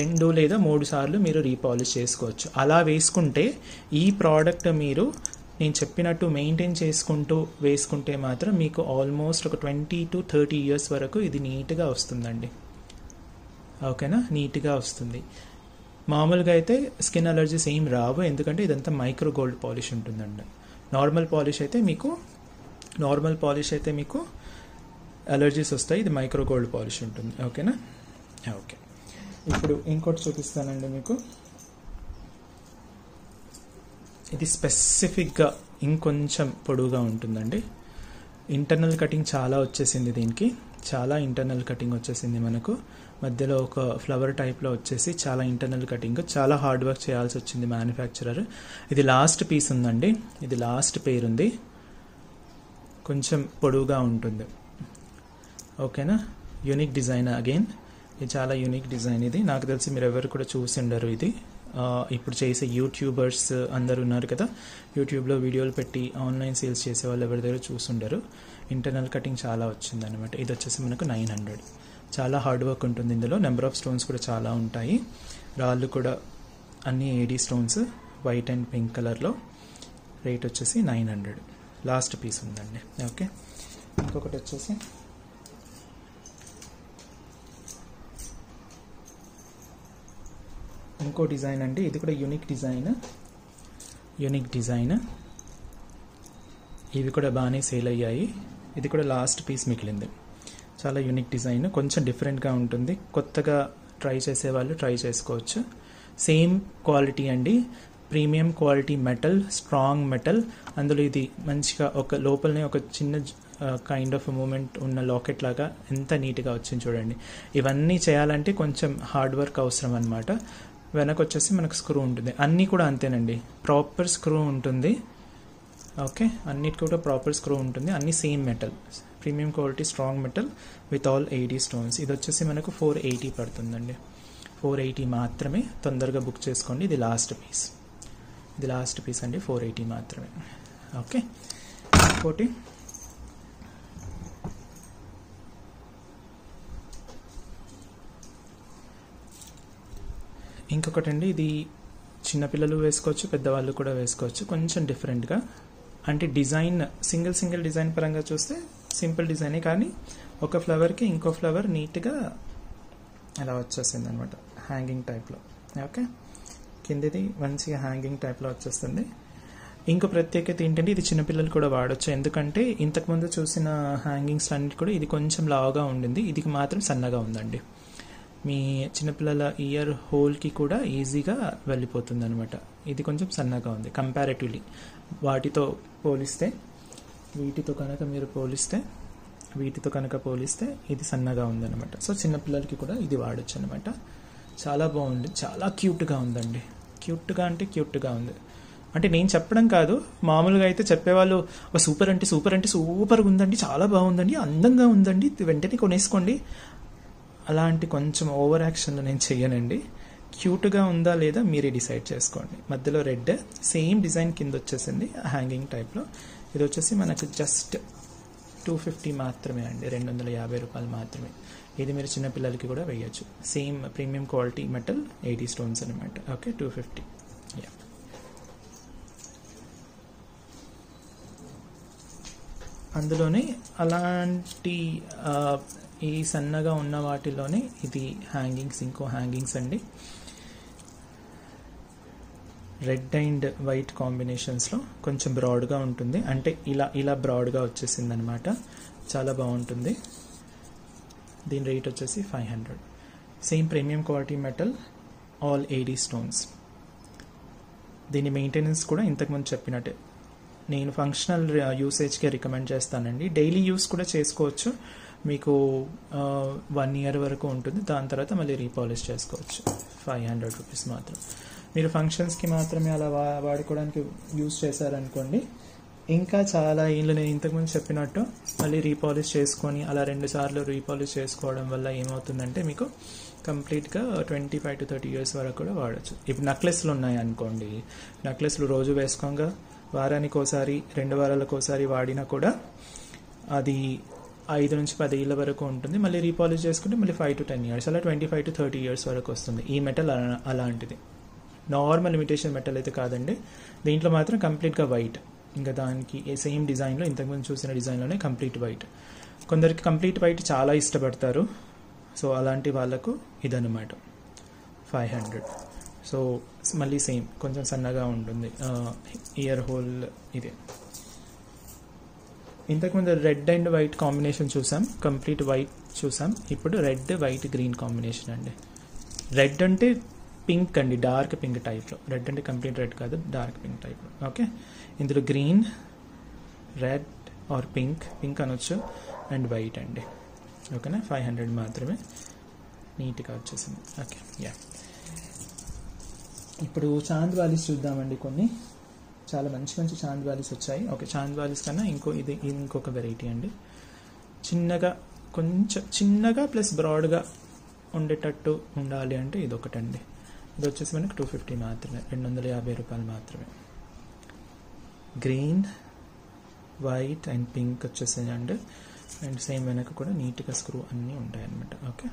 రెండు లేదా 3 సార్లు మీరు రీపాలిష్ చేసుకోవచ్చు. అలా వేసుకుంటే ఈ ప్రోడక్ట్ మీరు నేను చెప్పినట్టు మెయింటైన్ చేసుకుంటూ వేసుకుంటే మాత్రం మీకు ఆల్మోస్ట్ ఒక 20 to 30 years వరకు ఇది నీట్గా వస్తుందండి. ఓకేనా, నీట్గా వస్తుంది. మామూలుగా అయితే స్కిన్ అలర్జీస్ ఏం రావు, ఎందుకంటే ఇదంతా మైక్రో గోల్డ్ పాలిష్ ఉంటుందండి. నార్మల్ పాలిష్ అయితే మీకు అలర్జీస్ వస్తాయి, ఇది మైక్రో గోల్డ్ పాలిష్ ఉంటుంది. ఓకేనా, ఓకే. ఇప్పుడు ఇంకోటి చూపిస్తానండి మీకు. ఇది స్పెసిఫిక్గా ఇంకొంచెం పొడువుగా ఉంటుందండి. ఇంటర్నల్ కటింగ్ చాలా వచ్చేసింది, దీనికి చాలా ఇంటర్నల్ కటింగ్ వచ్చేసింది. మనకు మధ్యలో ఒక ఫ్లవర్ టైప్లో వచ్చేసి చాలా ఇంటర్నల్ కటింగ్, చాలా హార్డ్ వర్క్ చేయాల్సి వచ్చింది మ్యానుఫ్యాక్చరర్. ఇది లాస్ట్ పీస్ ఉందండి, ఇది లాస్ట్ పేరు ఉంది, కొంచెం పొడువుగా ఉంటుంది. ఓకేనా, యూనిక్ డిజైన్ అగైన్, ఇది చాలా యూనిక్ డిజైన్. ఇది నాకు తెలిసి మీరు ఎవరు కూడా చూసి ఉండరు. ఇది ఇప్పుడు చేసే యూట్యూబర్స్ అందరు ఉన్నారు కదా, యూట్యూబ్లో వీడియోలు పెట్టి ఆన్లైన్ సేల్స్ చేసే వాళ్ళు ఎవరి దగ్గర చూసుండరు. ఇంటర్నల్ కటింగ్ చాలా వచ్చిందనమాట. ఇది వచ్చేసి మనకు 900. చాలా హార్డ్ వర్క్ ఉంటుంది ఇందులో. నెంబర్ ఆఫ్ స్టోన్స్ కూడా చాలా ఉంటాయి, రాళ్ళు కూడా అన్ని AD stones, white and pink కలర్లో. రేట్ వచ్చేసి 900. లాస్ట్ పీస్ ఉందండి. ఓకే, ఇంకొకటి వచ్చేసి ఇంకో డిజైన్ అండి. ఇది కూడా యూనిక్ డిజైన్. ఇవి కూడా బాగానే సేల్ అయ్యాయి. ఇది కూడా లాస్ట్ పీస్ మిగిలింది. చాలా యూనిక్ డిజైన్, కొంచెం డిఫరెంట్గా ఉంటుంది. కొత్తగా ట్రై చేసేవాళ్ళు ట్రై చేసుకోవచ్చు. సేమ్ క్వాలిటీ అండి, premium quality metal, strong metal. అందులో ఇది మంచిగా ఒక లోపలనే ఒక చిన్న కైండ్ ఆఫ్ మూమెంట్ ఉన్న లాకెట్ లాగా ఎంత నీట్గా వచ్చింది చూడండి. ఇవన్నీ చేయాలంటే కొంచెం హార్డ్ వర్క్ అవసరం అనమాట. వెనకొచ్చేసి మనకు స్క్రూ ఉంటుంది. అన్నీ కూడా అంతేనండి, ప్రాపర్ స్క్రూ ఉంటుంది. ఓకే, అన్నిటికీ కూడా ప్రాపర్ స్క్రూ ఉంటుంది. అన్నీ same metal, premium quality strong metal with all AD stones. ఇది వచ్చేసి మనకు 480 పడుతుందండి, 480 మాత్రమే. తొందరగా బుక్ చేసుకోండి. ఇది లాస్ట్ పీస్ అండి, 480 మాత్రమే. ఓకే, ఇంకోటి ఇంకొకటండి. ఇది చిన్నపిల్లలు వేసుకోవచ్చు, పెద్దవాళ్ళు కూడా వేసుకోవచ్చు. కొంచెం డిఫరెంట్గా అంటే డిజైన్ సింగిల్ డిజైన్ పరంగా చూస్తే సింపుల్ డిజైనే, కానీ ఒక ఫ్లవర్కి ఇంకో ఫ్లవర్ నీట్గా అలా వచ్చేసింది అనమాట, హ్యాంగింగ్ టైప్లో. ఓకే, కిందది మంచిగా హ్యాంగింగ్ టైప్లో వచ్చేస్తుంది. ఇంకో ప్రత్యేకత ఏంటంటే ఇది చిన్నపిల్లలు కూడా వాడచ్చు, ఎందుకంటే ఇంతకుముందు చూసిన హ్యాంగింగ్స్ అన్నిటి కూడా ఇది కొంచెం లావుగా ఉండింది, ఇది మాత్రం సన్నగా ఉందండి. మీ చిన్నపిల్లల ఇయర్ హోల్కి కూడా ఈజీగా వెళ్ళిపోతుంది అనమాట. ఇది కొంచెం సన్నగా ఉంది కంపారేటివ్లీ వీటితో కనుక పోలిస్తే ఇది సన్నగా ఉందన్నమాట. సో చిన్నపిల్లలకి కూడా ఇది వాడచ్చు అనమాట. చాలా బాగుంది, చాలా క్యూట్గా ఉందండి. క్యూట్గా అంటే క్యూట్గా ఉంది అంటే నేను చెప్పడం కాదు, మామూలుగా అయితే చెప్పేవాళ్ళు సూపర్ అంటే సూపర్ అంటే సూపర్గా ఉందండి, చాలా బాగుందండి, అందంగా ఉందండి, వెంటనే కొనేసుకోండి. అలాంటి కొంచెం ఓవర్ యాక్షన్లో నేను చెయ్యనండి. క్యూట్గా ఉందా లేదా మీరే డిసైడ్ చేసుకోండి. మధ్యలో రెడ్ సేమ్ డిజైన్ కింద వచ్చేసింది హ్యాంగింగ్ టైప్లో. ఇది వచ్చేసి మనకు జస్ట్ 250 మాత్రమే అండి, 250 రూపాయలు మాత్రమే. ఇది మీరు చిన్నపిల్లలకి కూడా వేయచ్చు. Same premium quality metal 80 stones అనమాట. ఓకే 250. అందులోనే అలాంటి ఈ సన్నగా ఉన్న వాటిలోనే ఇది హ్యాంగింగ్స్, ఇంకో హ్యాంగింగ్స్ అండి. రెడ్ అండ్ వైట్ కాంబినేషన్స్లో కొంచెం బ్రాడ్గా ఉంటుంది, అంటే ఇలా ఇలా బ్రాడ్గా వచ్చేసింది అనమాట, చాలా బాగుంటుంది. దీని రేట్ వచ్చేసి 500. Same premium quality metal, all 80 stones. దీని మెయింటెనెన్స్ కూడా ఇంతకుముందు చెప్పినట్టే, నేను ఫంక్షనల్ యూసేజ్కే రికమెండ్ చేస్తానండి. డైలీ యూస్ కూడా చేసుకోవచ్చు, మీకు 1 year వరకు ఉంటుంది, దాని తర్వాత మళ్ళీ రీపాలిష్ చేసుకోవచ్చు. 500 rupees మాత్రం. మీరు ఫంక్షన్స్కి మాత్రమే అలా వాడుకోవడానికి యూజ్ చేశారనుకోండి, ఇంకా చాలా ఇంట్లో నేను ఇంతకుముందు చెప్పినట్టు మళ్ళీ రీపాలిష్ చేసుకొని అలా 2 సార్లు రీపాలిష్ చేసుకోవడం వల్ల ఏమవుతుందంటే మీకు కంప్లీట్గా 25 to 30 years వరకు కూడా వాడచ్చు. ఇప్పుడు నెక్లెస్లు ఉన్నాయనుకోండి, నెక్లెస్లు రోజు వేసుకోగా వారానికోసారి 2 వారాలకోసారి వాడినా కూడా అది 5 నుంచి 10 ఏళ్ళ వరకు ఉంటుంది. మళ్ళీ రీపాలిష్ చేసుకుంటే మళ్ళీ 5 to 10 years, అలా 25 to 30 years వరకు వస్తుంది. ఈ మెటల్ అలాంటిది, నార్మల్ ఇమిటేషన్ మెటల్ అయితే కాదండి. దీంట్లో మాత్రం కంప్లీట్గా వైట్, ఇంకా దానికి సేమ్ డిజైన్లో ఇంతకుముందు చూసిన డిజైన్లోనే కంప్లీట్ వైట్. కొందరికి కంప్లీట్ వైట్ చాలా ఇష్టపడతారు, సో అలాంటి వాళ్ళకు ఇదన్నమాట 500. సో మళ్ళీ సేమ్ కొంచెం సన్నగా ఉంటుంది, ఇయర్ హోల్ ఇదే. ఇంతకుముందు రెడ్ అండ్ వైట్ కాంబినేషన్ చూసాం, కంప్లీట్ వైట్ చూసాం. ఇప్పుడు రెడ్ వైట్ గ్రీన్ కాంబినేషన్ అండి. రెడ్ అంటే పింక్ అండి, డార్క్ పింక్ టైప్లో. రెడ్ అంటే కంప్లీట్ రెడ్ కాదు, డార్క్ పింక్ టైప్లో. ఓకే ఇందులో green, red or pink, pink అనొచ్చు, అండ్ వైట్ అండి. ఓకేనా 500 మాత్రమే, నీట్గా వచ్చేసింది. ఓకే ఇప్పుడు చాంద్ వాలీస్ చూద్దామండి. కొన్ని చాలా మంచి మంచి చాంద్ వాలీస్ వచ్చాయి. ఓకే చాంద్ వాలీస్ కన్నా ఇంకొక వెరైటీ అండి, చిన్నగా కొంచెం చిన్నగా ప్లస్ బ్రాడ్గా ఉండేటట్టు ఉండాలి అంటే ఇదొకటండి. ఇది వచ్చేసి మనకు 250 మాత్రమే, 250 రూపాయలు మాత్రమే. గ్రీన్, వైట్ అండ్ పింక్ వచ్చేసాయి అండి. అండ్ సేమ్ వెనక కూడా నీట్గా స్క్రూ అన్నీ ఉంటాయన్నమాట. ఓకే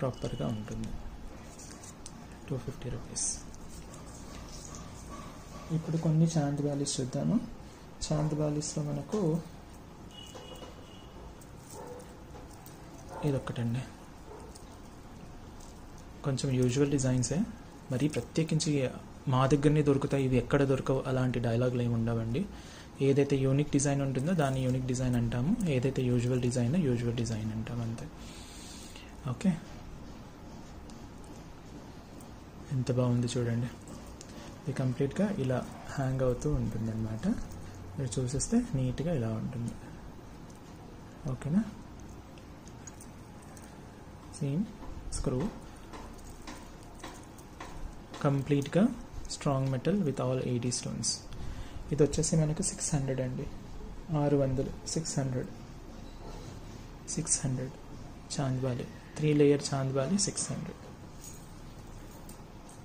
ప్రాపర్గా ఉంటుంది. 250 rupees. ఇప్పుడు కొన్ని చాంద్ వాలీస్ చూద్దాము. చాంద్ వాలీస్లో మనకు ఇదొక్కటండి, కొంచెం యూజువల్ డిజైన్సే, మరీ ప్రత్యేకించి మా దగ్గరనే దొరుకుతాయి ఇవి, ఎక్కడ దొరకవు అలాంటి డైలాగులు ఏమి ఉండవండి. ఏదైతే యూనిక్ డిజైన్ ఉంటుందో దాన్ని యూనిక్ డిజైన్ అంటాము, ఏదైతే యూజువల్ డిజైన్ యూజువల్ డిజైన్ అంటాము, అంతే. ఓకే ఎంత బాగుంది చూడండి, ఇది కంప్లీట్గా ఇలా హ్యాంగ్ అవుతూ ఉంటుంది అన్నమాట. మీరు చూసేస్తే నీట్గా ఇలా ఉంటుంది. ఓకేనా సేమ్ స్క్రూ, కంప్లీట్గా strong metal with all 80 stones. ఇది వచ్చేసి మనకు 600 అండి, 600, 600, 600 చాంద్వాలి, 3 layer చాంద్వాలి 600.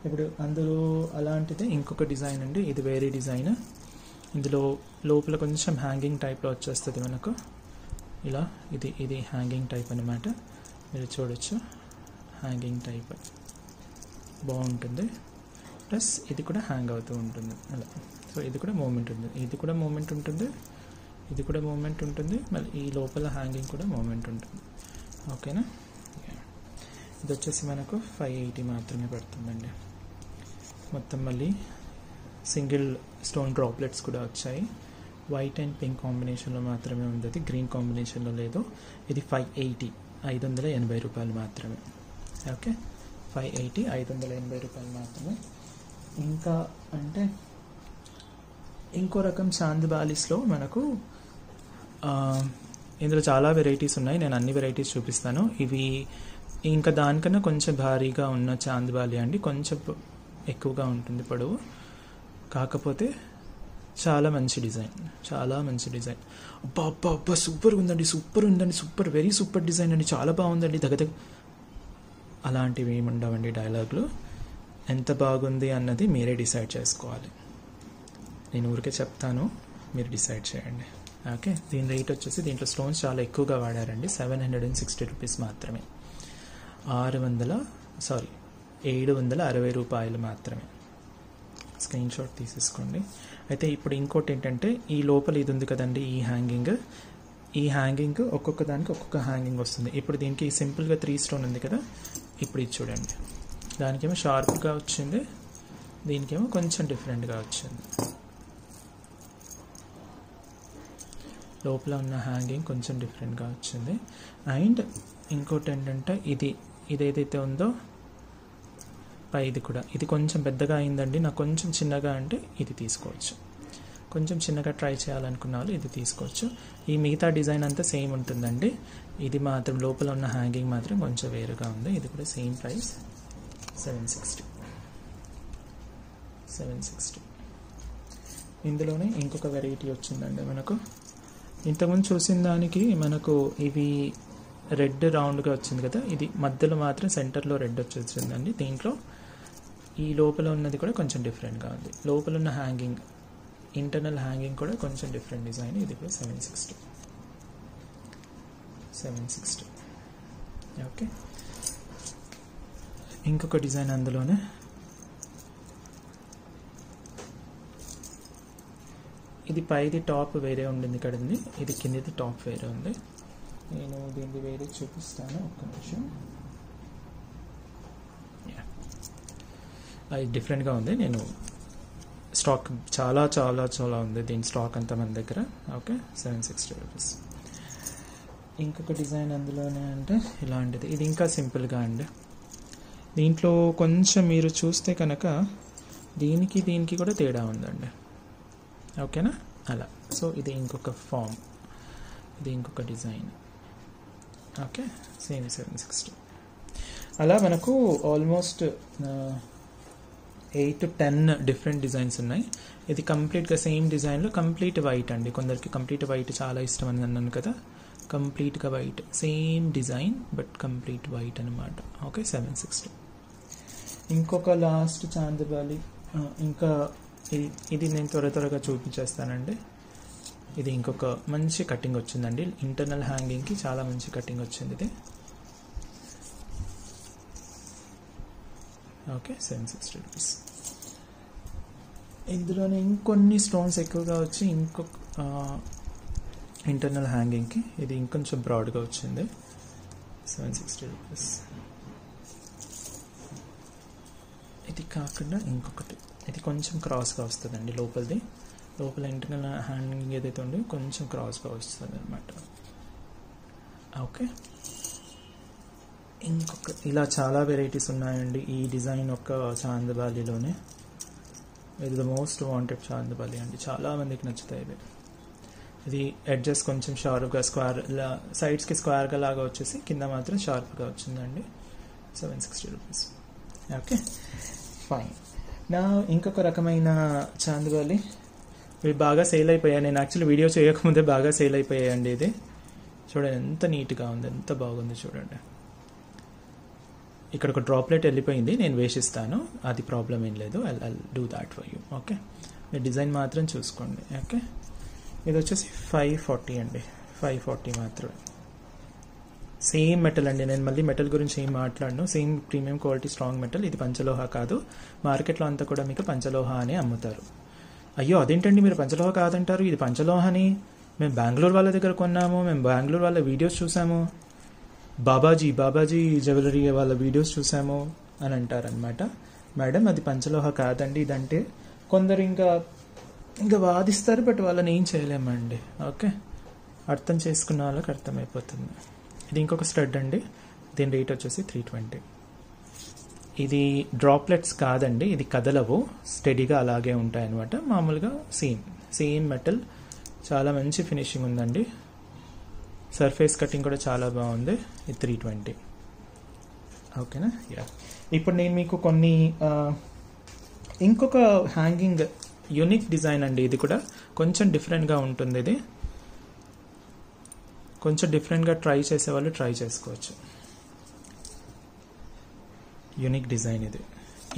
ఇప్పుడు అందులో అలాంటిదే ఇంకొక డిజైన్ అండి, ఇది వేరే డిజైన్. ఇందులో లోపల కొంచెం హ్యాంగింగ్ టైప్లో వచ్చేస్తుంది మనకు ఇలా, ఇది హ్యాంగింగ్ టైప్ అనమాట. మీరు చూడొచ్చు హ్యాంగింగ్ టైప్ బాగుంటుంది, ప్లస్ ఇది కూడా హ్యాంగ్ అవుతూ ఉంటుంది అలా. సో ఇది కూడా మూమెంట్ ఉంది, ఇది కూడా మూమెంట్ ఉంటుంది, ఇది కూడా మూమెంట్ ఉంటుంది, మళ్ళీ ఈ లోపల హ్యాంగింగ్ కూడా మూమెంట్ ఉంటుంది. ఓకేనా ఇది వచ్చేసి మనకు 580 మాత్రమే పడుతుందండి. మొత్తం మళ్ళీ సింగిల్ స్టోన్ డ్రాప్లెట్స్ కూడా వచ్చాయి. వైట్ అండ్ పింక్ కాంబినేషన్లో మాత్రమే ఉంది అది, గ్రీన్ కాంబినేషన్లో లేదు. ఇది 580, 580 రూపాయలు మాత్రమే. ఓకే 580, 580 రూపాయలు మాత్రమే. ఇంకా అంటే ఇంకో రకం చాంద్ వాలీస్లో మనకు ఇందులో చాలా వెరైటీస్ ఉన్నాయి, నేను అన్ని వెరైటీస్ చూపిస్తాను. ఇవి ఇంకా దానికన్నా కొంచెం భారీగా ఉన్న చాందబాలి అండి, కొంచెం ఎక్కువగా ఉంటుంది పొడవు, కాకపోతే చాలా మంచి డిజైన్, చాలా మంచి డిజైన్. అబ్బా అబ్బా అబ్బా సూపర్ ఉందండి, సూపర్ ఉందండి, సూపర్, వెరీ సూపర్ డిజైన్ అండి, చాలా బాగుందండి, దగ్గర అలాంటివి ఏమి ఉండవండి డైలాగులు. ఎంత బాగుంది అన్నది మీరే డిసైడ్ చేసుకోవాలి, నేను ఊరికే చెప్తాను, మీరు డిసైడ్ చేయండి. ఓకే, దీని రేట్ వచ్చేసి దీంట్లో స్టోన్స్ చాలా ఎక్కువగా వాడారండి, 760 రూపీస్ మాత్రమే, 760 రూపాయలు మాత్రమే. స్క్రీన్ షాట్ తీసేసుకోండి. అయితే ఇప్పుడు ఇంకోటి ఏంటంటే, ఈ లోపల ఇది ఉంది కదండి, ఈ హ్యాంగింగ్ ఒక్కొక్క దానికి ఒక్కొక్క హ్యాంగింగ్ వస్తుంది. ఇప్పుడు దీనికి సింపుల్గా 3 స్టోన్ ఉంది కదా, ఇప్పుడు ఇది చూడండి, దానికేమో షార్ప్గా వచ్చింది, దీనికేమో కొంచెం డిఫరెంట్గా వచ్చింది. లోపల ఉన్న హ్యాంగింగ్ కొంచెం డిఫరెంట్గా వచ్చింది. అండ్ ఇంకోటి ఏంటంటే, ఇదేదైతే ఉందో పైది కూడా, ఇది కొంచెం పెద్దగా అయిందండి, నాకు కొంచెం చిన్నగా అంటే ఇది తీసుకోవచ్చు, కొంచెం చిన్నగా ట్రై చేయాలనుకున్న వాళ్ళు ఇది తీసుకోవచ్చు. ఈ మిగతా డిజైన్ అంతా సేమ్ ఉంటుందండి, ఇది మాత్రం లోపల ఉన్న హ్యాంగింగ్ మాత్రం కొంచెం వేరుగా ఉంది. ఇది కూడా సేమ్ ప్రైస్, 760. ఇందులోనే ఇంకొక వెరైటీ వచ్చిందండి మనకు. ఇంతకుముందు చూసిన దానికి మనకు ఇవి రెడ్ రౌండ్గా వచ్చింది కదా, ఇది మధ్యలో మాత్రం సెంటర్లో రెడ్ వచ్చిందండి, దీంట్లో ఈ లోపల ఉన్నది కూడా కొంచెం డిఫరెంట్గా ఉంది. లోపల ఉన్న హ్యాంగింగ్, ఇంటర్నల్ హ్యాంగింగ్ కూడా కొంచెం డిఫరెంట్ డిజైన్. ఇది కూడా 760. ఓకే, ఇంకొక డిజైన్ అందులోనే, ఇది పైది టాప్ వేరే ఉండింది కదండి, ఇది కిందది టాప్ వేరే ఉంది. నేను దీన్ని వేరే చూపిస్తాను, ఒక్క నిమిషం. అది డిఫరెంట్గా ఉంది, నేను స్టాక్ చాలా చాలా చాలా ఉంది, దీని స్టాక్ అంతా మన దగ్గర. Okay, 760 rupees. ఇంకొక డిజైన్ అందులోనే అంటే ఇలాంటిది, ఇది ఇంకా సింపుల్గా అండి. దీంట్లో కొంచెం మీరు చూస్తే కనుక దీనికి కూడా తేడా ఉందండి, ఓకేనా? అలా, సో ఇది ఇంకొక ఫామ్, ఇది ఇంకొక డిజైన్. Okay, same 760. అలా మనకు ఆల్మోస్ట్ 8 to 10 డిఫరెంట్ డిజైన్స్ ఉన్నాయి. ఇది కంప్లీట్గా సేమ్ డిజైన్లో కంప్లీట్ వైట్ అండి. కొందరికి కంప్లీట్ వైట్ చాలా ఇష్టం అని అన్నాను కదా, కంప్లీట్గా white, same design but complete white అనమాట. ఓకే, 760. ఇంకొక లాస్ట్ చాందబాలి, ఇంకా ఇది నేను త్వరగా చూపించేస్తానండి. ఇది ఇంకొక మంచి కటింగ్ వచ్చిందండి, ఇంటర్నల్ హ్యాంగింగ్కి చాలా మంచి కటింగ్ వచ్చింది ఇది. Okay, 760 rupees. ఇందులోనే ఇంకొన్ని స్టోన్స్ ఎక్కువగా వచ్చి ఇంకొక ఇంటర్నల్ హ్యాంగింగ్కి ఇది ఇంకొంచెం బ్రాడ్గా వచ్చింది, 760 రూపీస్. ఇది కాకుండా ఇంకొకటి, ఇది కొంచెం క్రాస్గా వస్తుందండి, లోపల ఇంటర్నల్ హ్యాంగింగ్ ఏదైతే ఉందో కొంచెం క్రాస్గా వస్తుంది అనమాట. ఓకే, ఇంకొక ఇలా చాలా వెరైటీస్ ఉన్నాయండి ఈ డిజైన్ ఒక చాందబాలిలోనే. ఇది ద మోస్ట్ వాంటెడ్ చాందబాలి అండి, చాలామందికి నచ్చుతాయి ఇవి. ఇది ఎడ్జెస్ కొంచెం షార్ప్గా స్క్వేర్లా, సైడ్స్కి స్క్వేర్గా లాగా వచ్చేసి కింద మాత్రం షార్ప్గా వచ్చిందండి, 760 రూపీస్. Okay, fine. నా ఇంకొక రకమైన చాందబాలి, ఇవి బాగా సేల్ అయిపోయాయి, నేను యాక్చువల్లీ వీడియో చేయకముందే బాగా సేల్ అయిపోయాయండి. ఇది చూడండి, ఎంత నీట్గా ఉంది, ఎంత బాగుంది చూడండి. ఇక్కడ ఒక డ్రాప్లెట్ వెళ్ళిపోయింది, నేను వేసిస్తాను, అది ప్రాబ్లం ఏం లేదు, I'll do that for you. Okay, మీ డిజైన్ మాత్రం చూసుకోండి. ఓకే, ఇది వచ్చేసి 540 అండి, 540 మాత్రమే. సేమ్ మెటల్ అండి, నేను మళ్ళీ మెటల్ గురించి ఏం మాట్లాడను, same premium quality strong metal. ఇది పంచలోహ కాదు, మార్కెట్లో అంతా కూడా మీకు పంచలోహ అనే అమ్ముతారు. అయ్యో అదేంటండి మీరు పంచలోహ కాదంటారు, ఇది పంచలోహ అని మేము బెంగళూరు వాళ్ళ దగ్గర కొన్నాము, మేము బెంగళూరు వాళ్ళ వీడియోస్ చూసాము, బాబాజీ జ్యువెలరీ వాళ్ళ వీడియోస్ చూసాము అని అంటారనమాట. మేడం అది పంచలోహ కాదండి ఇదంటే కొందరు ఇంకా వాదిస్తారు, బట్ వాళ్ళని ఏం చేయలేమండి. ఓకే, అర్థం చేసుకున్న వాళ్ళకి అర్థమైపోతుంది. ఇది ఇంకొక స్టడ్ అండి, దీని రేట్ వచ్చేసి 320. ఇది డ్రాప్లెట్స్ కాదండి, ఇది కదలవు, స్టడీగా అలాగే ఉంటాయన్నమాట. మామూలుగా సేమ్ మెటల్, చాలా మంచి ఫినిషింగ్ ఉందండి, సర్ఫేస్ కటింగ్ కూడా చాలా బాగుంది. ఇది 320. ఓకేనా. యా ఇప్పుడు నేను మీకు కొన్ని ఇంకొక హ్యాంగింగ్ యూనిక్ డిజైన్ అండి. ఇది కూడా కొంచెం డిఫరెంట్గా ఉంటుంది. ఇది కొంచెం డిఫరెంట్గా ట్రై చేసేవాళ్ళు ట్రై చేసుకోవచ్చు. యూనిక్ డిజైన్ ఇది.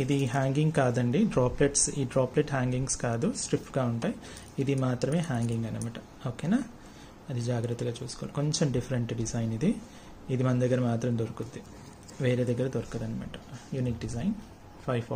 ఇది హ్యాంగింగ్ కాదండి, డ్రాప్లెట్స్. ఈ డ్రాప్లెట్ హ్యాంగింగ్స్ కాదు, స్ట్రిప్గా ఉంటాయి. ఇది మాత్రమే హ్యాంగింగ్ అనమాట. ఓకేనా, అది జాగ్రత్తగా చూసుకోవాలి. కొంచెం డిఫరెంట్ డిజైన్ ఇది. ఇది మన దగ్గర మాత్రం దొరుకుద్ది, వేరే దగ్గర దొరకదు అనమాట. Unique design 540.